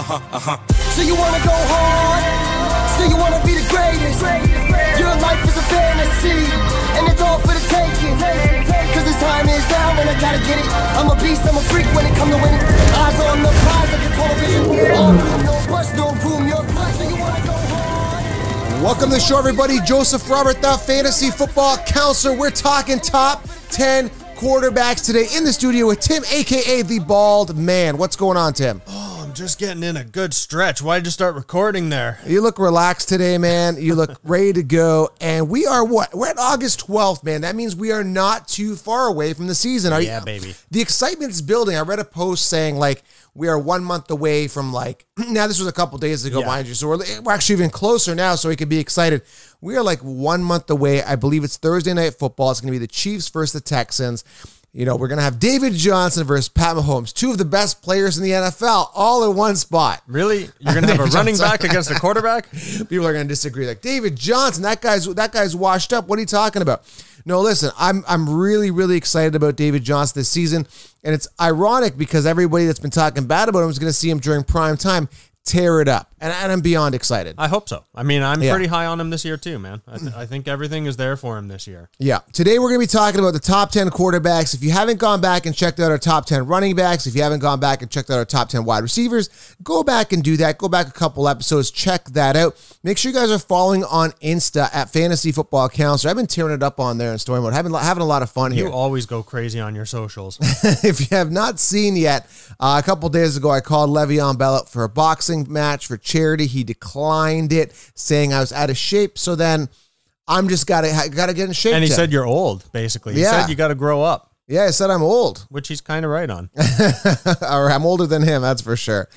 So you wanna go hard? So you wanna be the greatest? Your life is a fantasy, and it's all for the taking. Cause this time is now, and I gotta get it. I'm a beast, I'm a freak when it comes to winning. Eyes on the prize, I can totally be all room, no bus, no room, your price. So you wanna go hard? Welcome to the show, everybody. Joseph Robert, the Fantasy Football Counselor. We're talking top 10 quarterbacks today in the studio with Tim, aka the Bald Man. What's going on, Tim? Oh, I'm just getting in a good stretch. Why'd you start recording there? You look relaxed today, man. You look ready to go. And we are what? We're at August 12th, man. That means we are not too far away from the season. Yeah, baby. The excitement's building. I read a post saying, like, we are 1 month away from, like, now this was a couple days ago, mind you, so we're actually even closer now, so we could be excited. We are like 1 month away. I believe it's Thursday Night Football. It's going to be the Chiefs versus the Texans. You know, we're going to have David Johnson versus Pat Mahomes, two of the best players in the NFL, all in one spot. Really? You're going to have a running back against a quarterback? People are going to disagree. Like, David Johnson, that guy's washed up. What are you talking about? No, listen, I'm really, really excited about David Johnson this season, and it's ironic because everybody that's been talking bad about him is going to see him during prime time tear it up, and I'm beyond excited. I hope so. I mean, I'm pretty high on him this year too, man. I think everything is there for him this year. Yeah. Today we're going to be talking about the top 10 quarterbacks. If you haven't gone back and checked out our top 10 running backs, if you haven't gone back and checked out our top 10 wide receivers, go back and do that. Go back a couple episodes, check that out. Make sure you guys are following on Insta at Fantasy Football Counselor. I've been tearing it up on there in story mode. Having a lot of fun here. You always go crazy on your socials. If you have not seen yet, a couple days ago I called Le'Veon Bell up for a boxing match for charity. He declined it, saying I was out of shape. So then I'm just gotta get in shape. And he said you're old, basically. He said you gotta grow up. Yeah, I said I'm old. Which he's kind of right on. Or I'm older than him, that's for sure.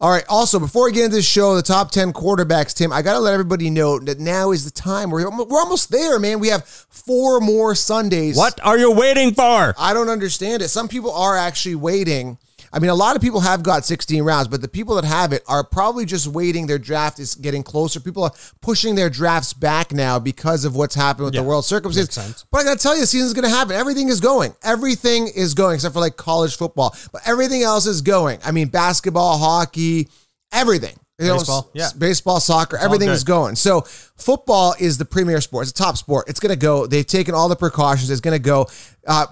All right, also, before we get into this show, the top 10 quarterbacks, Tim, I got to let everybody know that now is the time. We're almost there, man. We have 4 more Sundays. What are you waiting for? I don't understand it. Some people are actually waiting. I mean, a lot of people have got 16 rounds, but the people that have it are probably just waiting. Their draft is getting closer. People are pushing their drafts back now because of what's happened with the world circumstances. But I got to tell you, the season's going to happen. Everything is going. Everything is going, except for, like, college football. But everything else is going. I mean, basketball, hockey, everything. Baseball, soccer, everything is going. So football is the premier sport. It's a top sport. It's going to go. They've taken all the precautions. It's going to go.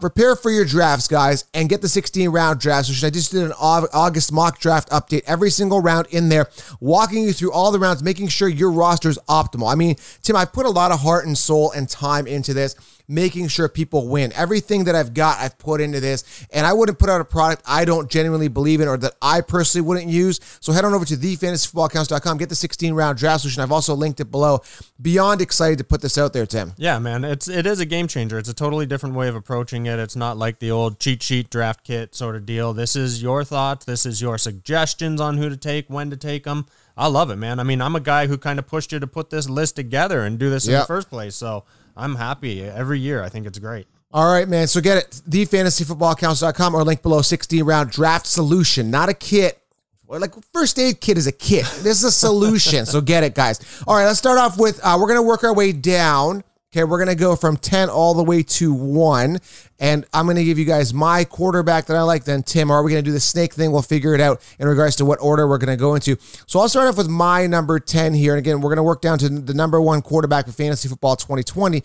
Prepare for your drafts, guys, and get the 16-round drafts, which I just did an August mock draft update. Every single round in there, walking you through all the rounds, making sure your roster is optimal. I mean, Tim, I put a lot of heart and soul and time into this, making sure people win. Everything that I've got, I've put into this, and I wouldn't put out a product I don't genuinely believe in or that I personally wouldn't use. So head on over to thefantasyfootballcounts.com, get the 16-round draft solution. I've also linked it below. Beyond excited to put this out there, Tim. Yeah, man, it is a game changer. It's a totally different way of approaching it. It's not like the old cheat sheet draft kit sort of deal. This is your thoughts. This is your suggestions on who to take, when to take them. I love it, man. I mean, I'm a guy who kind of pushed you to put this list together and do this in the first place, so I'm happy every year. I think it's great. All right, man. So get it. TheFantasyFootballCounts.com or link below. 16-round draft solution. Not a kit. Or like first aid kit is a kit. This is a solution. So get it, guys. All right, let's start off with we're going to work our way down. Okay, we're going to go from 10 all the way to 1. And I'm going to give you guys my quarterback that I like. Then, Tim, are we going to do the snake thing? We'll figure it out in regards to what order we're going to go into. So I'll start off with my number 10 here. And again, we're going to work down to the number 1 quarterback for Fantasy Football 2020.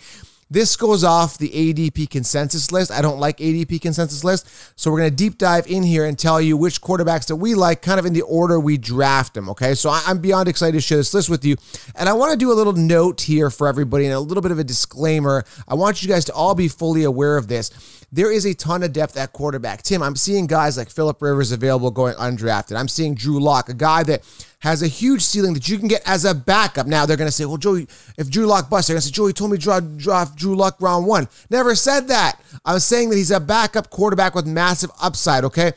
This goes off the ADP consensus list. I don't like ADP consensus list. So we're going to deep dive in here and tell you which quarterbacks that we like kind of in the order we draft them, okay? So I'm beyond excited to share this list with you. And I want to do a little note here for everybody and a little bit of a disclaimer. I want you guys to all be fully aware of this. There is a ton of depth at quarterback. Tim, I'm seeing guys like Phillip Rivers available going undrafted. I'm seeing Drew Lock, a guy that has a huge ceiling that you can get as a backup. Now, they're going to say, well, Joey, if Drew Lock busts, they're going to say, Joey told me draft Drew Lock round 1. Never said that. I was saying that he's a backup quarterback with massive upside, okay?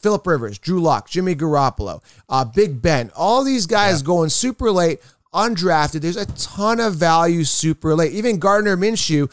Phillip Rivers, Drew Lock, Jimmy Garoppolo, Big Ben, all these guys going super late, undrafted. There's a ton of value super late. Even Gardner Minshew,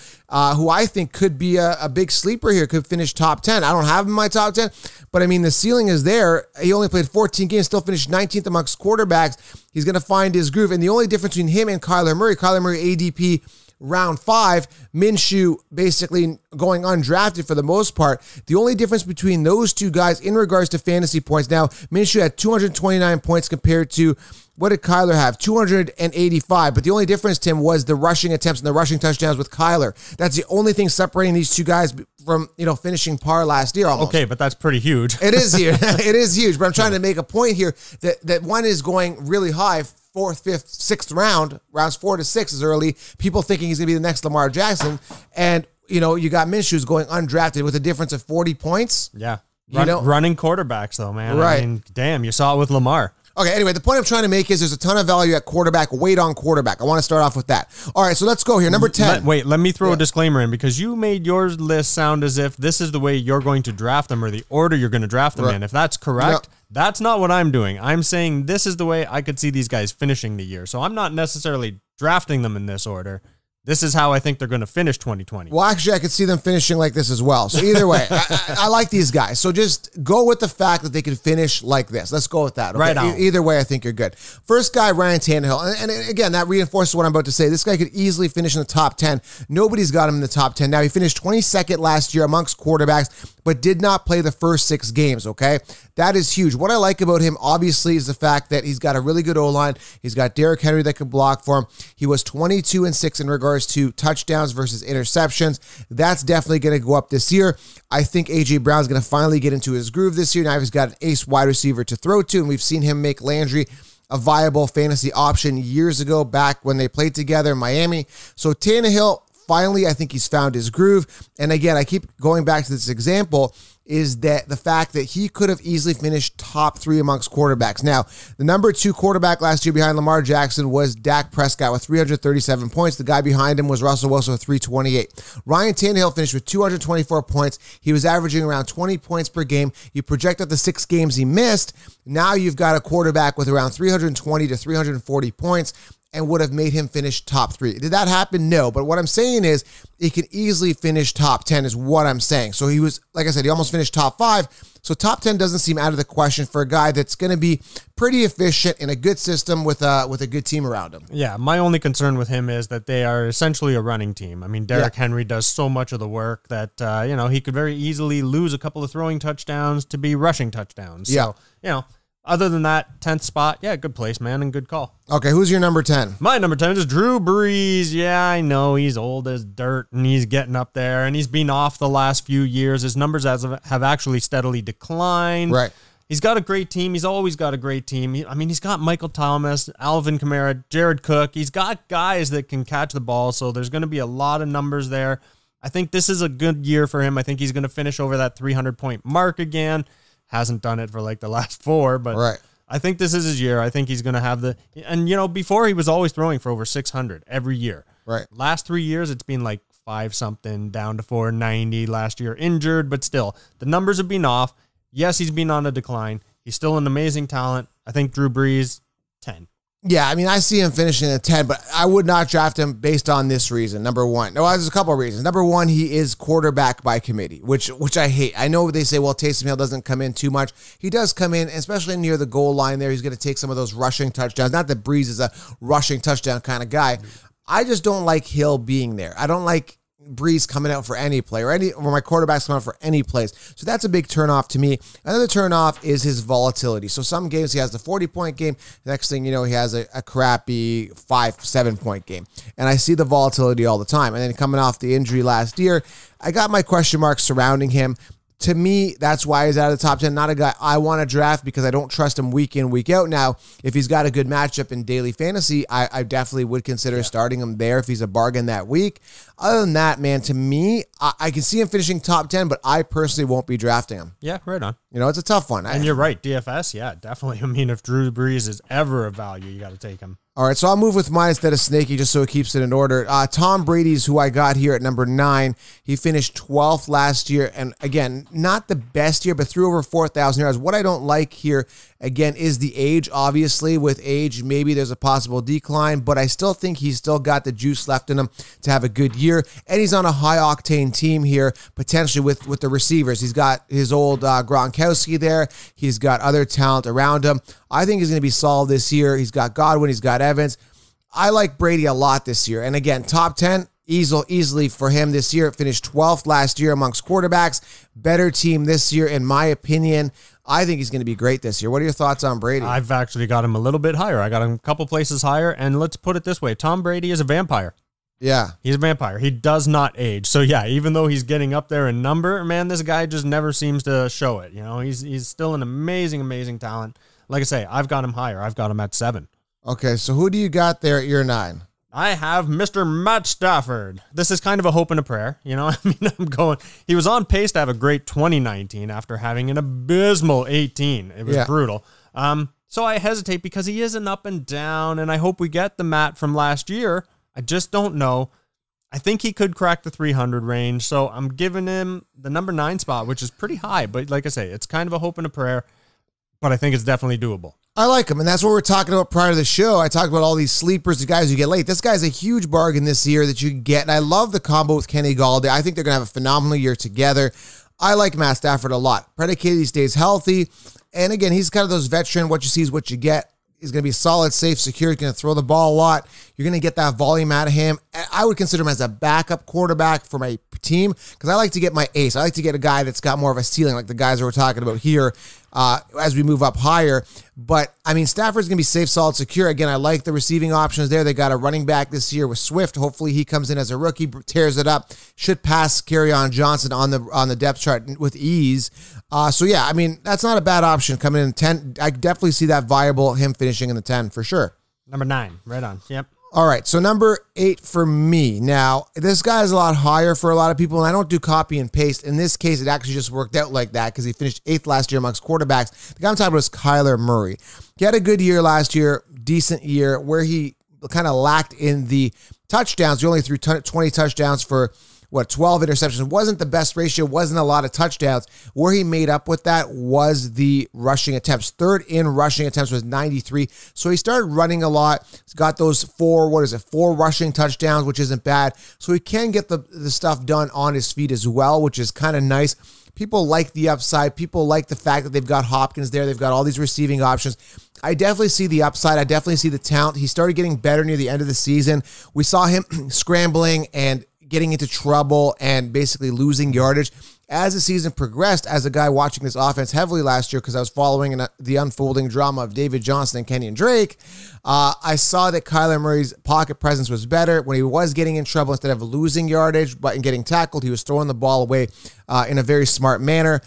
who I think could be a big sleeper here, could finish top 10. I don't have him in my top 10, but I mean, the ceiling is there. He only played 14 games, still finished 19th amongst quarterbacks. He's going to find his groove. And the only difference between him and Kyler Murray, ADP round 5, Minshew basically going undrafted for the most part. The only difference between those two guys in regards to fantasy points, now Minshew had 229 points compared to, what did Kyler have? 285. But the only difference, Tim, was the rushing attempts and the rushing touchdowns with Kyler. That's the only thing separating these two guys from, you know, finishing par last year almost. Okay, but that's pretty huge. It is huge. It is huge. But I'm trying to make a point here that, one is going really high, 4th, 5th, 6th round, rounds 4 to 6 is early. People thinking he's going to be the next Lamar Jackson. And, you know, you got Minshew's going undrafted with a difference of 40 points. Yeah. Running quarterbacks though, man. Right. I mean, damn, you saw it with Lamar. Okay, anyway, the point I'm trying to make is there's a ton of value at quarterback, weight on quarterback. I want to start off with that. All right, so let's go here. Number 10. Let me throw a disclaimer in, because you made your list sound as if this is the way you're going to draft them or the order you're going to draft them in. If that's correct, that's not what I'm doing. I'm saying this is the way I could see these guys finishing the year. So I'm not necessarily drafting them in this order. This is how I think they're going to finish 2020. Well, actually, I could see them finishing like this as well. So either way, I like these guys. So just go with the fact that they could finish like this. Let's go with that. Okay? Right on. Either way, I think you're good. First guy, Ryan Tannehill. And again, that reinforces what I'm about to say. This guy could easily finish in the top 10. Nobody's got him in the top 10. Now, he finished 22nd last year amongst quarterbacks, but did not play the first 6 games, okay? That is huge. What I like about him, obviously, is the fact that he's got a really good O-line. He's got Derrick Henry that can block for him. He was 22-6 in regards to touchdowns versus interceptions. That's definitely going to go up this year. I think A.J. Brown's going to finally get into his groove this year. Now he's got an ace wide receiver to throw to, and we've seen him make Landry a viable fantasy option years ago back when they played together in Miami. So Tannehill, finally, I think he's found his groove. And again, I keep going back to this example, is that the fact that he could have easily finished top 3 amongst quarterbacks. Now, the number 2 quarterback last year behind Lamar Jackson was Dak Prescott with 337 points. The guy behind him was Russell Wilson with 328. Ryan Tannehill finished with 224 points. He was averaging around 20 points per game. You project out the 6 games he missed. Now you've got a quarterback with around 320 to 340 points and would have made him finish top 3. Did that happen? No. But what I'm saying is he could easily finish top 10 is what I'm saying. So he was, like I said, he almost finished top 5. So top 10 doesn't seem out of the question for a guy that's going to be pretty efficient in a good system with a good team around him. Yeah, my only concern with him is that they are essentially a running team. I mean, Derrick Henry does so much of the work that, you know, he could very easily lose a couple of throwing touchdowns to be rushing touchdowns. Yeah. So, you know, other than that, 10th spot, yeah, good place, man, and good call. Okay, who's your number 10? My number 10 is Drew Brees. Yeah, I know, he's old as dirt, and he's getting up there, and he's been off the last few years. His numbers have actually steadily declined. Right. He's got a great team. He's always got a great team. I mean, he's got Michael Thomas, Alvin Kamara, Jared Cook. He's got guys that can catch the ball, so there's going to be a lot of numbers there. I think this is a good year for him. I think he's going to finish over that 300-point mark again. Hasn't done it for like the last 4, but I think this is his year. I think he's going to have the, and you know, before he was always throwing for over 600 every year. Right. Last 3 years, it's been like 5-something down to 490 last year, injured, but still the numbers have been off. Yes, he's been on a decline. He's still an amazing talent. I think Drew Brees, 10. Yeah, I mean, I see him finishing at 10, but I would not draft him based on this reason. Number one, no, there's a couple of reasons. Number one, he is quarterback by committee, which I hate. I know they say, well, Taysom Hill doesn't come in too much. He does come in, especially near the goal line there. He's going to take some of those rushing touchdowns. Not that Breeze is a rushing touchdown kind of guy. I just don't like Hill being there. I don't like Breeze coming out for any play or my quarterback's coming out for any plays. So that's a big turnoff to me. Another turnoff is his volatility. So some games he has the 40-point game. The next thing you know, he has a crappy 5-7-point game. And I see the volatility all the time. And then coming off the injury last year, I got my question marks surrounding him. To me, that's why he's out of the top 10. Not a guy I want to draft because I don't trust him week in, week out. Now, if he's got a good matchup in daily fantasy, I definitely would consider starting him there if he's a bargain that week. Other than that, man, to me, I can see him finishing top 10, but I personally won't be drafting him. Yeah, right on. You know, it's a tough one. And you're right, DFS, yeah, definitely. I mean, if Drew Brees is ever a value, you got to take him. All right, so I'll move with mine instead of Snakey just so it keeps it in order. Tom Brady's who I got here at number 9. He finished 12th last year, and again, not the best year, but threw over 4,000 yards. What I don't like here, again, is the age. Obviously, with age, maybe there's a possible decline, but I still think he's still got the juice left in him to have a good year, and he's on a high-octane team here, potentially with the receivers. He's got his old Gronkowski there. He's got other talent around him. I think he's going to be solid this year. He's got Godwin. He's got Evans. I like Brady a lot this year. And again, top 10, easily for him this year. It finished 12th last year amongst quarterbacks. Better team this year, in my opinion. I think he's going to be great this year. What are your thoughts on Brady? I've actually got him a little bit higher. I got him a couple places higher. And let's put it this way. Tom Brady is a vampire. Yeah. He's a vampire. He does not age. So, yeah, even though he's getting up there in number, man, this guy just never seems to show it. You know, he's still an amazing, amazing talent. Like I say, I've got him higher. I've got him at 7. Okay, so who do you got there at your 9? I have Mr. Matt Stafford. This is kind of a hope and a prayer. You know, I mean, I'm going. He was on pace to have a great 2019 after having an abysmal 18. It was brutal. So I hesitate because he is an up and down, and I hope we get the Matt from last year. I just don't know. I think he could crack the 300 range, so I'm giving him the number 9 spot, which is pretty high. But like I say, it's kind of a hope and a prayer, but I think it's definitely doable. I like him, and that's what we were talking about prior to the show. I talked about all these sleepers, the guys who get late. This guy's a huge bargain this year that you can get, and I love the combo with Kenny Galladay. I think they're going to have a phenomenal year together. I like Matt Stafford a lot. Predicated, he stays healthy, and again, he's kind of those veteran, what you see is what you get. He's going to be solid, safe, secure. He's going to throw the ball a lot. You're going to get that volume out of him. I would consider him as a backup quarterback for my team because I like to get my ace. I like to get a guy that's got more of a ceiling, like the guys that we're talking about here as we move up higher. But, I mean, Stafford's going to be safe, solid, secure. Again, I like the receiving options there. They got a running back this year with Swift. Hopefully he comes in as a rookie, tears it up, should pass Kerryon Johnson on the depth chart with ease. So, yeah, I mean, that's not a bad option coming in 10. I definitely see that viable, him finishing in the 10 for sure. Number 9, right on. Yep. All right, so number 8 for me. Now, this guy is a lot higher for a lot of people, and I don't do copy and paste. In this case, it actually just worked out like that because he finished 8th last year amongst quarterbacks. The guy I'm talking about is Kyler Murray. He had a good year last year, decent year, where he kind of lacked in the touchdowns. He only threw 20 touchdowns for, what, 12 interceptions. It wasn't the best ratio, wasn't a lot of touchdowns. Where he made up with that was the rushing attempts. Third in rushing attempts was 93. So he started running a lot. He's got those four rushing touchdowns, which isn't bad. So he can get the stuff done on his feet as well, which is kind of nice. People like the upside. People like the fact that they've got Hopkins there. They've got all these receiving options. I definitely see the upside. I definitely see the talent. He started getting better near the end of the season. We saw him scrambling and getting into trouble and basically losing yardage. As the season progressed, as a guy watching this offense heavily last year because I was following the unfolding drama of David Johnson and Kenyon Drake, I saw that Kyler Murray's pocket presence was better. When he was getting in trouble, instead of losing yardage but in getting tackled, he was throwing the ball away in a very smart manner.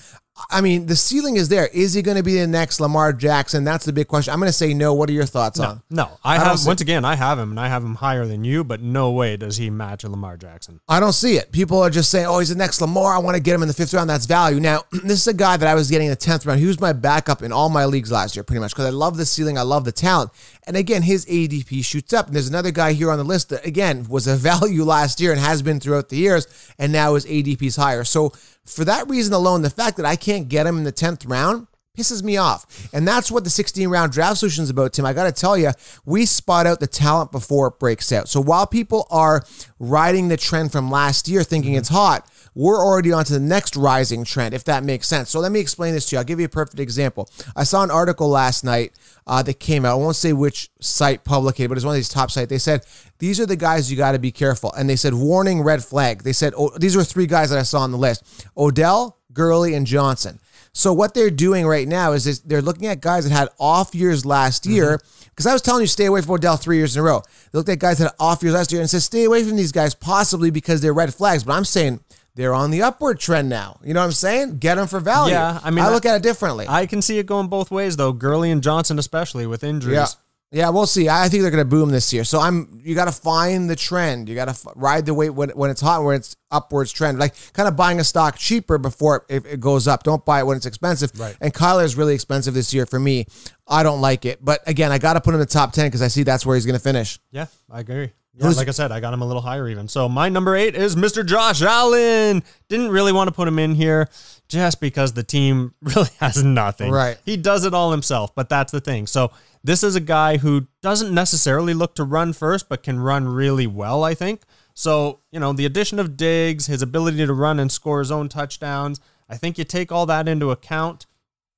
I mean, the ceiling is there. Is he going to be the next Lamar Jackson? That's the big question. I'm going to say no. What are your thoughts on? No, I have him, and I have him higher than you, but no way does he match a Lamar Jackson. I don't see it. People are just saying, oh, he's the next Lamar. I want to get him in the 5th round. That's value. Now, this is a guy that I was getting in the 10th round. He was my backup in all my leagues last year, pretty much, because I love the ceiling. I love the talent. And again, his ADP shoots up. And there's another guy here on the list that, again, was a value last year and has been throughout the years, and now his ADP's higher. So for that reason alone, the fact that I can't get him in the 10th round pisses me off. And that's what the 16-round draft solution is about, Tim. I got to tell you, we spot out the talent before it breaks out. So while people are riding the trend from last year thinking it's hot, we're already on to the next rising trend, if that makes sense. So let me explain this to you. I'll give you a perfect example. I saw an article last night that came out. I won't say which site publicated, but it's one of these top sites. They said, these are the guys you got to be careful. And they said, warning, red flag. They said, oh, these were 3 guys that I saw on the list. Odell, Gurley, and Johnson. So what they're doing right now is they're looking at guys that had off years last year, because I was telling you stay away from Odell 3 years in a row. They looked at guys that had off years last year and said, stay away from these guys, possibly because they're red flags. But I'm saying they're on the upward trend now. You know what I'm saying? Get them for value. Yeah, I mean, I look at it differently. I can see it going both ways, though. Gurley and Johnson, especially with injuries. Yeah, we'll see. I think they're going to boom this year. So you got to find the trend. You got to ride the wave when it's hot, when it's upwards trend. Like kind of buying a stock cheaper before it goes up. Don't buy it when it's expensive. Right. And Kyler is really expensive this year for me. I don't like it. But again, I got to put him in the top 10 because I see that's where he's going to finish. Yeah, I agree. Yeah, like I said, I got him a little higher even. So my number 8 is Mr. Josh Allen. Didn't really want to put him in here just because the team really has nothing. Right. He does it all himself, but that's the thing. So this is a guy who doesn't necessarily look to run first, but can run really well, I think. So, you know, the addition of Diggs, his ability to run and score his own touchdowns, I think you take all that into account.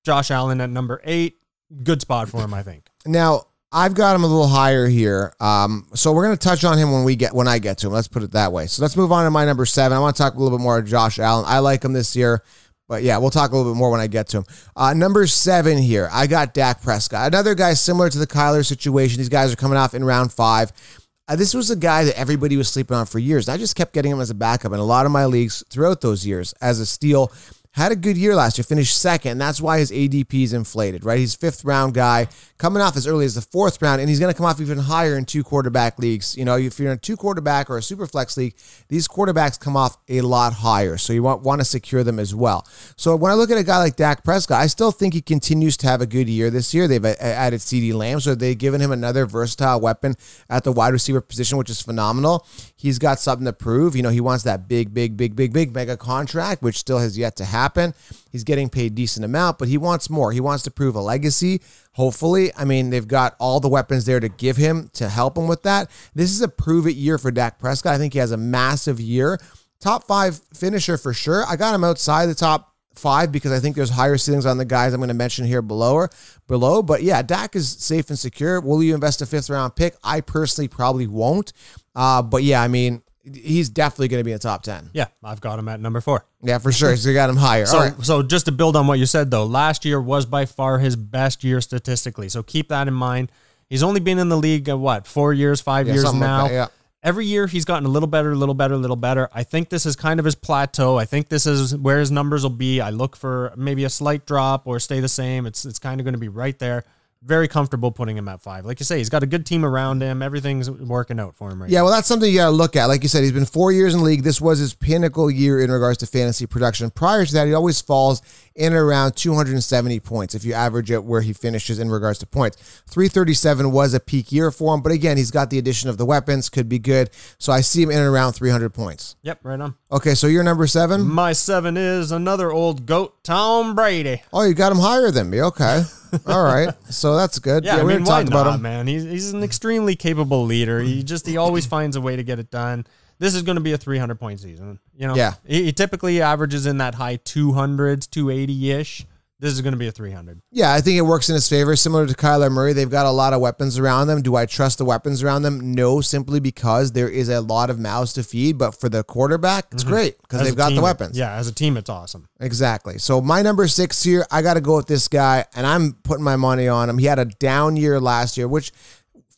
Josh Allen at number 8, good spot for him, I think. Now, I've got him a little higher here. So we're going to touch on him when I get to him. Let's put it that way. So let's move on to my number 7. I want to talk a little bit more about Josh Allen. I like him this year, but yeah, we'll talk a little bit more when I get to him. Number 7 here, I got Dak Prescott. Another guy similar to the Kyler situation. These guys are coming off in round 5. This was a guy that everybody was sleeping on for years. I just kept getting him as a backup in a lot of my leagues throughout those years as a steal. Had a good year last year, finished 2nd. And that's why his ADP is inflated, right? He's 5th round guy, coming off as early as the 4th round, and he's going to come off even higher in 2 quarterback leagues. You know, if you're in a 2 quarterback or a super flex league, these quarterbacks come off a lot higher, so you want to secure them as well. So when I look at a guy like Dak Prescott, I still think he continues to have a good year this year. They've added CeeDee Lamb, so they've given him another versatile weapon at the wide receiver position, which is phenomenal. He's got something to prove. You know, he wants that big mega contract, which still has yet to happen. He's getting paid a decent amount, but he wants more. He wants to prove a legacy, hopefully. I mean, they've got all the weapons there to give him, to help him with that. This is a prove-it year for Dak Prescott. I think he has a massive year. Top 5 finisher for sure. I got him outside the top 5 because I think there's higher ceilings on the guys I'm going to mention here below. But yeah, Dak is safe and secure. Will you invest a 5th round pick? I personally probably won't. But yeah, I mean, he's definitely going to be in the top 10. Yeah, I've got him at number 4. Yeah, for sure. So you got him higher. So, all right. So just to build on what you said, though, last year was by far his best year statistically. So keep that in mind. He's only been in the league, what, 4 years, 5 years now? Like that, yeah. Every year he's gotten a little better, a little better, a little better. I think this is kind of his plateau. I think this is where his numbers will be. I look for maybe a slight drop or stay the same. It's kind of going to be right there. Very comfortable putting him at 5. Like you say, he's got a good team around him. Everything's working out for him right now. Yeah, well, that's something you got to look at. Like you said, he's been 4 years in the league. This was his pinnacle year in regards to fantasy production. Prior to that, he always falls in around 270 points if you average it where he finishes in regards to points. 337 was a peak year for him, but again, he's got the addition of the weapons, could be good. So I see him in and around 300 points. Yep, right on. Okay, so your number 7? My 7 is another old goat, Tom Brady. Oh, you got him higher than me. Okay. All right, so that's good. Yeah, I mean, why not, man? He's an extremely capable leader. He always finds a way to get it done. This is going to be a 300-point season. You know, yeah. He typically averages in that high 200s, 280-ish. This is going to be a 300. Yeah, I think it works in his favor. Similar to Kyler Murray, they've got a lot of weapons around them. Do I trust the weapons around them? No, simply because there is a lot of mouths to feed. But for the quarterback, it's great because they've got the weapons. Yeah, as a team, it's awesome. Exactly. So my number 6 here, I got to go with this guy, and I'm putting my money on him. He had a down year last year, which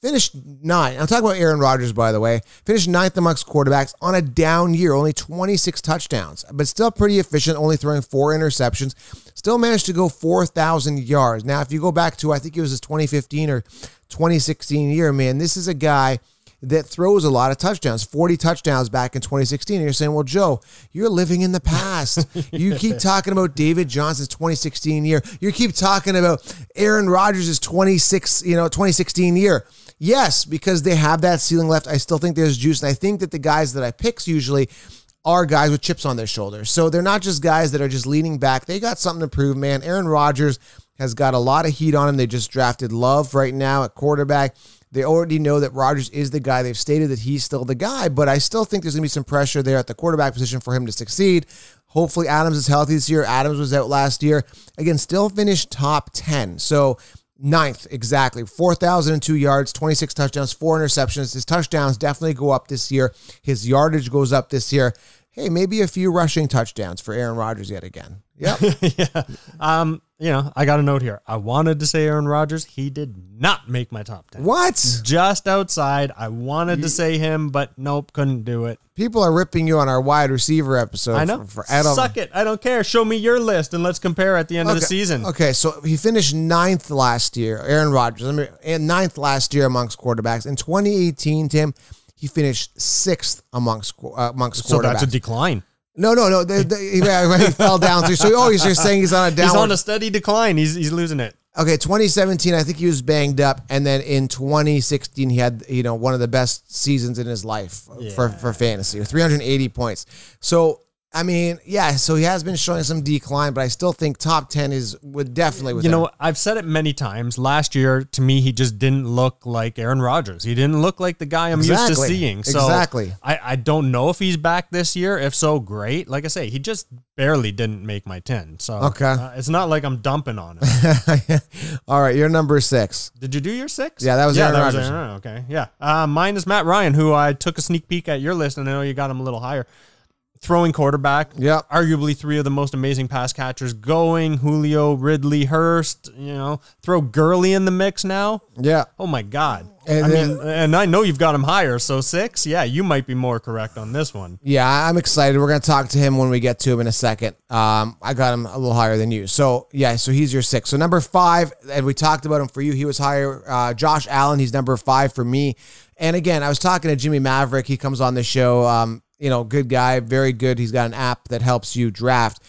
finished 9th. I'm talking about Aaron Rodgers, by the way. Finished 9th amongst quarterbacks on a down year, only 26 touchdowns, but still pretty efficient, only throwing 4 interceptions. Still managed to go 4,000 yards. Now, if you go back to, I think it was his 2015 or 2016 year, man, this is a guy that throws a lot of touchdowns, 40 touchdowns back in 2016. And you're saying, well, Joe, you're living in the past. You keep talking about David Johnson's 2016 year. You keep talking about Aaron Rodgers' 2016 year. Yes, because they have that ceiling left. I still think there's juice. And I think that the guys that I pick usually are guys with chips on their shoulders. So they're not just guys that are just leaning back. They got something to prove, man. Aaron Rodgers has got a lot of heat on him. They just drafted Love right now at quarterback. They already know that Rodgers is the guy. They've stated that he's still the guy, but I still think there's going to be some pressure there at the quarterback position for him to succeed. Hopefully Adams is healthy this year. Adams was out last year. Again, still finished top 10. So 9th, exactly. 4,002 yards, 26 touchdowns, 4 interceptions. His touchdowns definitely go up this year. His yardage goes up this year. Hey, maybe a few rushing touchdowns for Aaron Rodgers yet again. Yep. Yeah. You know, I got a note here. I wanted to say Aaron Rodgers. He did not make my top 10. What? Just outside. I wanted to say him, but nope, couldn't do it. People are ripping you on our wide receiver episode. I know. Suck it. I don't care. Show me your list, and let's compare at the end of the season. Okay, so he finished 9th last year, Aaron Rodgers. I mean, 9th last year amongst quarterbacks. In 2018, Tim, he finished 6th amongst quarterbacks. So that's a decline. No. He fell down. So, you're saying he's on a down. He's on a steady decline. He's losing it. Okay, 2017, I think he was banged up, and then in 2016, he had one of the best seasons in his life for fantasy, 380 points. So I mean, yeah, so he has been showing some decline, but I still think top 10 would definitely... You know, I've said it many times. Last year, to me, he just didn't look like Aaron Rodgers. He didn't look like the guy I'm used to seeing. So I don't know if he's back this year. If so, great. Like I say, he just barely didn't make my 10. So it's not like I'm dumping on him. All right, your number 6. Did you do your 6? Yeah, that was Aaron Rodgers. Okay, yeah. Mine is Matt Ryan, who I took a sneak peek at your list, and I know you got him a little higher. Throwing quarterback, arguably three of the most amazing pass catchers going. Julio, Ridley, Hurst, you know, throw Gurley in the mix now. Yeah. Oh, my God. And I mean, and I know you've got him higher, so 6, yeah, you might be more correct on this one. Yeah, I'm excited. We're going to talk to him when we get to him in a second. I got him a little higher than you. So, yeah, so he's your 6. So, number 5, and we talked about him for you. He was higher. Josh Allen, he's number 5 for me. And, again, I was talking to Jimmy Maverick. He comes on the show, you know, good guy, very good. He's got an app that helps you draft.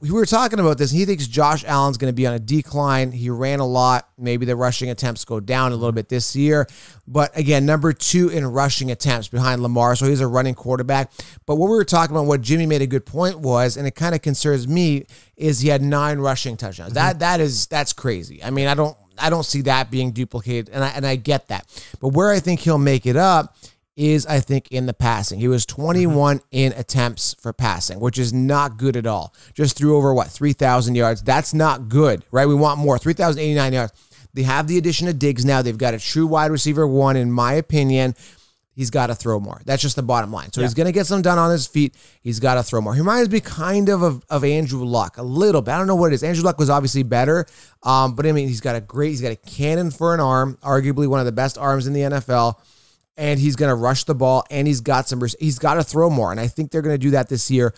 We were talking about this. He thinks Josh Allen's going to be on a decline. He ran a lot. Maybe the rushing attempts go down a little bit this year. But, again, number 2 in rushing attempts behind Lamar, so he's a running quarterback. But what we were talking about, what Jimmy made a good point was, and it kind of concerns me, is he had 9 rushing touchdowns. That's crazy. I mean, I don't see that being duplicated, and I get that. But where I think he'll make it up is, I think, in the passing. He was 21 in attempts for passing, which is not good at all. Just threw over, what, 3,000 yards. That's not good, right? We want more. 3,089 yards. They have the addition of Diggs now. They've got a true wide receiver one, in my opinion. He's got to throw more. That's just the bottom line. So he's going to get some done on his feet. He's got to throw more. He reminds me kind of Andrew Luck a little bit. I don't know what it is. Andrew Luck was obviously better, but I mean, he's got a cannon for an arm, arguably one of the best arms in the NFL. And he's going to rush the ball, and he's got to throw more, and I think they're going to do that this year.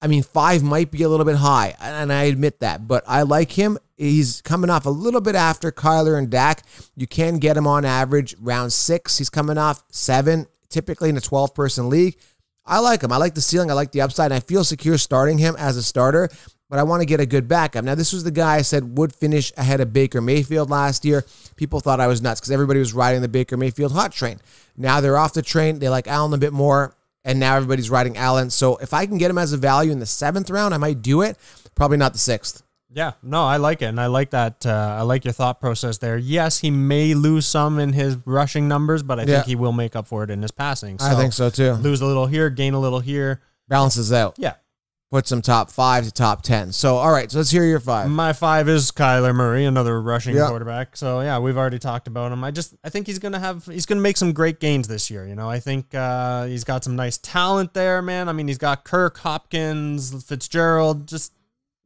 I mean, 5 might be a little bit high, and I admit that, but I like him. He's coming off a little bit after Kyler and Dak. You can get him on average round 6. He's coming off 7, typically in a 12-person league. I like him. I like the ceiling. I like the upside, and I feel secure starting him as a starter, but I want to get a good backup. Now, this was the guy I said would finish ahead of Baker Mayfield last year. People thought I was nuts because everybody was riding the Baker Mayfield hot train. Now they're off the train. They like Allen a bit more, and now everybody's riding Allen. So if I can get him as a value in the 7th round, I might do it. Probably not the 6th. Yeah, no, I like it, and I like that. I like your thought process there. Yes, he may lose some in his rushing numbers, but I think he will make up for it in his passing. So I think so, too. Lose a little here, gain a little here. Balances out. Yeah. Put some top 5 to top 10. So, all right, so let's hear your 5. My 5 is Kyler Murray, another rushing quarterback. So, yeah, we've already talked about him. I think he's going to make some great gains this year. You know, I think he's got some nice talent there, man. I mean, he's got Kirk, Hopkins, Fitzgerald,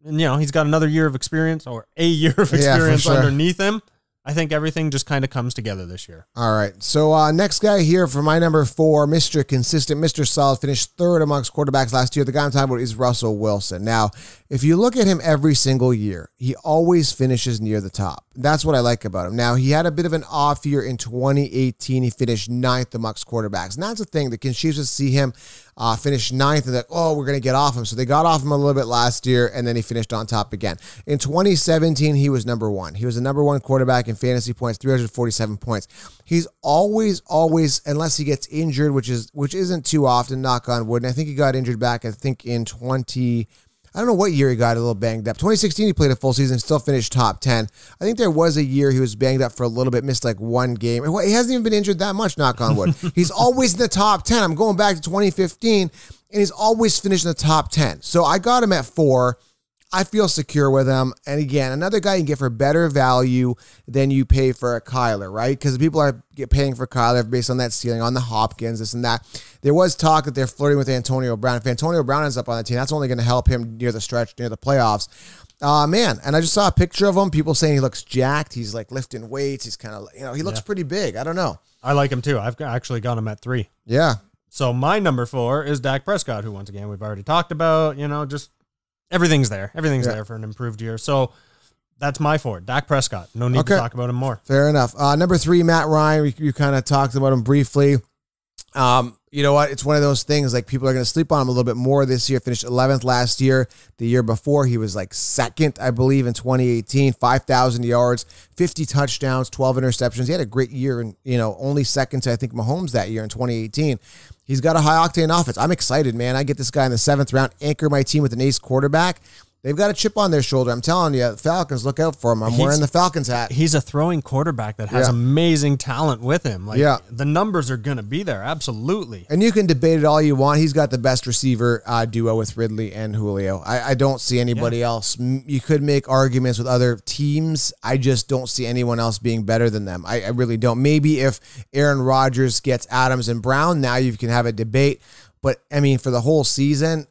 and, you know, he's got another year of experience or a year of experience underneath him. I think everything just kind of comes together this year. All right. So next guy here for my number 4, Mr. Consistent, Mr. Solid, finished 3rd amongst quarterbacks last year. The guy I'm talking about is Russell Wilson. Now, if you look at him every single year, he always finishes near the top. That's what I like about him. Now, he had a bit of an off year in 2018. He finished 9th amongst quarterbacks. And that's the thing. The Chiefs see him finish 9th and they're like, oh, we're going to get off him. So they got off him a little bit last year, and then he finished on top again. In 2017, he was number 1. He was the number 1 quarterback in fantasy points, 347 points. He's always, unless he gets injured, which isn't too often, knock on wood. And I think he got injured back, I think, in I don't know what year he got a little banged up. 2016, he played a full season, still finished top 10. I think there was a year he was banged up for a little bit, missed like 1 game. He hasn't even been injured that much, knock on wood. He's always in the top 10. I'm going back to 2015, and he's always finished in the top 10. So I got him at 4. I feel secure with him. And again, another guy you can get for better value than you pay for a Kyler, right? Because people are paying for Kyler based on that ceiling, on the Hopkins, this and that. There was talk that they're flirting with Antonio Brown. If Antonio Brown ends up on the team, that's only going to help him near the stretch, near the playoffs. Man, and I just saw a picture of him. People saying he looks jacked. He's like lifting weights. He's kind of, you know, he looks pretty big. I don't know. I like him too. I've actually got him at 3. Yeah. So my number 4 is Dak Prescott, who once again we've already talked about, you know, just... Everything's there. Everything's there for an improved year. So that's my 4, Dak Prescott. No need to talk about him more. Fair enough. Number 3, Matt Ryan. You kind of talked about him briefly. you know what? It's one of those things, like, people are going to sleep on him a little bit more this year. Finished 11th last year. The year before, he was like second, I believe, in 2018. 5,000 yards, 50 touchdowns, 12 interceptions. He had a great year and, you know, only second to, I think, Mahomes that year in 2018. He's got a high-octane offense. I'm excited, man. I get this guy in the 7th round, anchor my team with an ace quarterback. They've got a chip on their shoulder. I'm telling you, Falcons, look out for him. I'm wearing the Falcons hat. He's a throwing quarterback that has amazing talent with him. Like, the numbers are going to be there, absolutely. And you can debate it all you want. He's got the best receiver duo with Ridley and Julio. I don't see anybody else. You could make arguments with other teams. I just don't see anyone else being better than them. I really don't. Maybe if Aaron Rodgers gets Adams and Brown, now you can have a debate. But, I mean, for the whole season,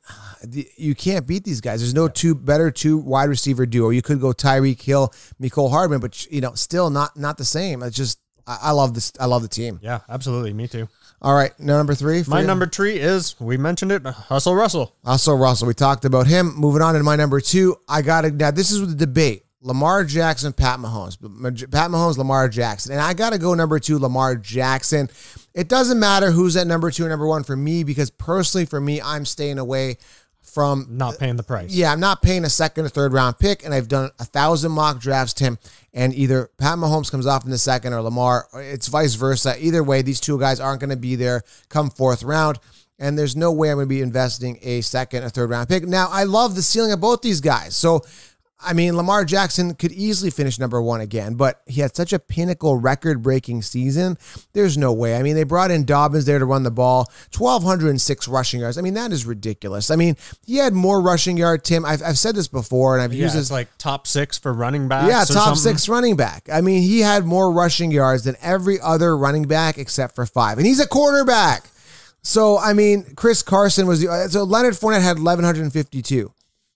you can't beat these guys. There's no better wide receiver duo. You could go Tyreek Hill, Mecole Hardman, but, you know, still not the same. It's just, I love this. I love the team. Yeah, absolutely. Me too. All right, number three. My number three is, we mentioned it, Russell Russell. Russell Russell. We talked about him. Moving on to my number two. Now, this is the debate. Lamar Jackson, Pat Mahomes. Pat Mahomes, Lamar Jackson. And I got to go number two, Lamar Jackson. It doesn't matter who's at number two and number one for me, because personally for me, I'm staying away from not paying the price. Yeah, I'm not paying a second or third round pick, and I've done 1,000 mock drafts, Tim, and either Pat Mahomes comes off in the second or Lamar. It's vice versa. Either way, these two guys aren't going to be there come fourth round, and there's no way I'm going to be investing a second or third round pick. Now, I love the ceiling of both these guys. So, I mean, Lamar Jackson could easily finish number one again, but he had such a pinnacle record-breaking season. There's no way. I mean, they brought in Dobbins there to run the ball, 1,206 rushing yards. I mean, that is ridiculous. I mean, he had more rushing yard, Tim. I've said this before, and I've used this. Like top six for running backs. Yeah, top six running back. I mean, he had more rushing yards than every other running back except for five, and he's a quarterback. So, I mean, Chris Carson was the... So, Leonard Fournette had 1,152.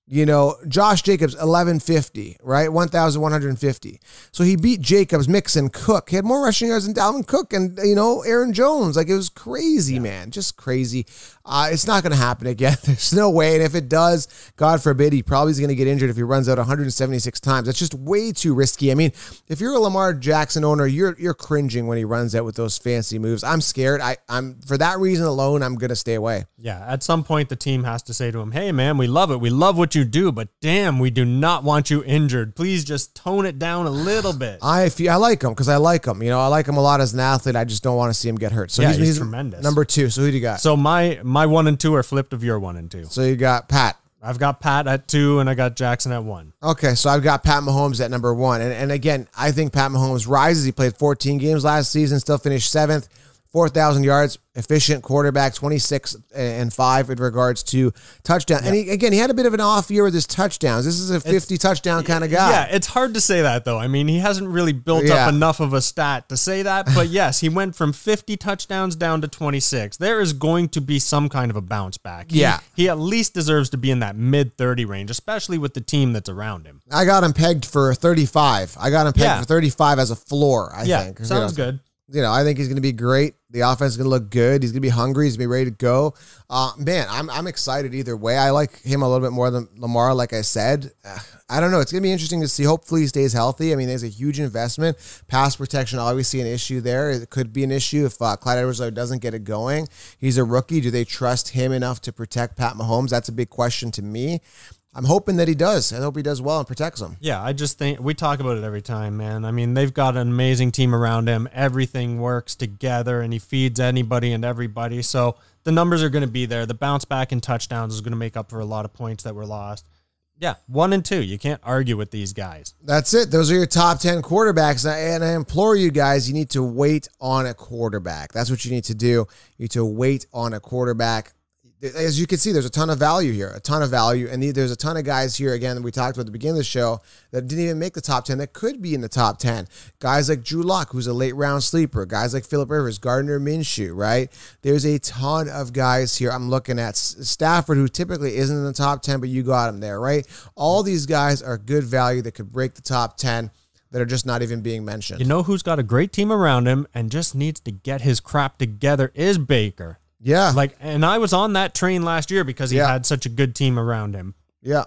You know, Josh Jacobs, 1,150, right? 1,150. So he beat Jacobs, Mixon, Cook. He had more rushing yards than Dalvin Cook and, you know, Aaron Jones. Like, it was crazy, man. Just crazy. It's not going to happen again. There's no way. And if it does, God forbid, he probably is going to get injured if he runs out 176 times. That's just way too risky. I mean, if you're a Lamar Jackson owner, you're cringing when he runs out with those fancy moves. I'm scared. I'm for that reason alone, I'm going to stay away. Yeah, at some point, the team has to say to him, hey, man, we love it. We love what you do, but damn, we do not want you injured. Please just tone it down a little bit. I like him because I like him. You know, I like him a lot as an athlete. I just don't want to see him get hurt. So yeah, he's tremendous. Number two. So who do you got? So my one and two are flipped of your one and two. So you got Pat. I've got Pat at two, and I got Jackson at one. Okay, so I've got Pat Mahomes at number one. And again, I think Pat Mahomes rises. He played 14 games last season, still finished 7th. 4,000 yards, efficient quarterback, 26 and 5 in regards to touchdown. Yeah. And he had a bit of an off year with his touchdowns. This is a 50-touchdown kind of guy. Yeah, it's hard to say that, though. I mean, he hasn't really built up enough of a stat to say that. But, yes, he went from 50 touchdowns down to 26. There is going to be some kind of a bounce back. Yeah. He at least deserves to be in that mid-30 range, especially with the team that's around him. I got him pegged for 35. I got him pegged for 35 as a floor, I think. Sounds good. You know, I think he's going to be great. The offense is going to look good. He's going to be hungry. He's going to be ready to go. Man, I'm excited either way. I like him a little bit more than Lamar, like I said. I don't know. It's going to be interesting to see. Hopefully he stays healthy. I mean, there's a huge investment. Pass protection, obviously an issue there. It could be an issue if Clyde Edwards-Helaire doesn't get it going. He's a rookie. Do they trust him enough to protect Pat Mahomes? That's a big question to me. I'm hoping that he does. I hope he does well and protects him. Yeah, I just think we talk about it every time, man. I mean, they've got an amazing team around him. Everything works together, and he feeds anybody and everybody. So the numbers are going to be there. The bounce back in touchdowns is going to make up for a lot of points that were lost. Yeah, one and two. You can't argue with these guys. That's it. Those are your top 10 quarterbacks. And I implore you guys, you need to wait on a quarterback. That's what you need to do. You need to wait on a quarterback. As you can see, there's a ton of value here, a ton of value. And there's a ton of guys here, again, that we talked about at the beginning of the show that didn't even make the top 10 that could be in the top 10. Guys like Drew Lock, who's a late-round sleeper. Guys like Phillip Rivers, Gardner Minshew, right? There's a ton of guys here. I'm looking at Stafford, who typically isn't in the top 10, but you got him there, right? All these guys are good value that could break the top 10 that are just not even being mentioned. You know who's got a great team around him and just needs to get his crap together is Baker. Yeah. Like, and I was on that train last year because he had such a good team around him. Yeah.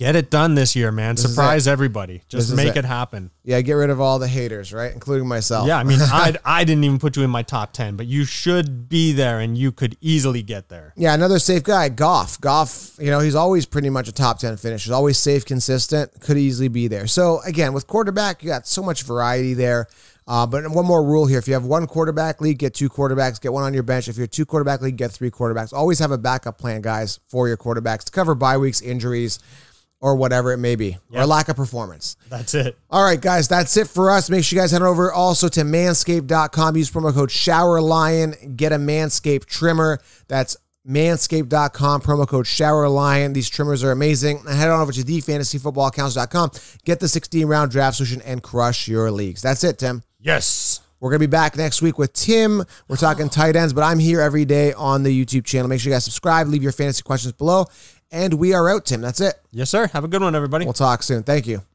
Get it done this year, man. Surprise everybody. Just make it happen. Yeah, get rid of all the haters, right? Including myself. Yeah, I mean, I didn't even put you in my top 10, but you should be there, and you could easily get there. Yeah, another safe guy, Goff. Goff, you know, he's always pretty much a top 10 finish. He's always safe, consistent, could easily be there. So, again, with quarterback, you got so much variety there. But one more rule here. If you have one quarterback league, get two quarterbacks. Get one on your bench. If you're two quarterback league, get three quarterbacks. Always have a backup plan, guys, for your quarterbacks to cover bye weeks, injuries, or whatever it may be, or lack of performance. That's it. All right, guys, that's it for us. Make sure you guys head over also to manscaped.com. Use promo code ShowerLion. Get a Manscaped trimmer. That's manscaped.com, promo code ShowerLion. These trimmers are amazing. And head on over to thefantasyfootballcounselor.com. Get the 16-round draft solution and crush your leagues. That's it, Tim. Yes. We're going to be back next week with Tim. We're talking tight ends, but I'm here every day on the YouTube channel. Make sure you guys subscribe. Leave your fantasy questions below. And we are out, Tim. That's it. Yes, sir. Have a good one, everybody. We'll talk soon. Thank you.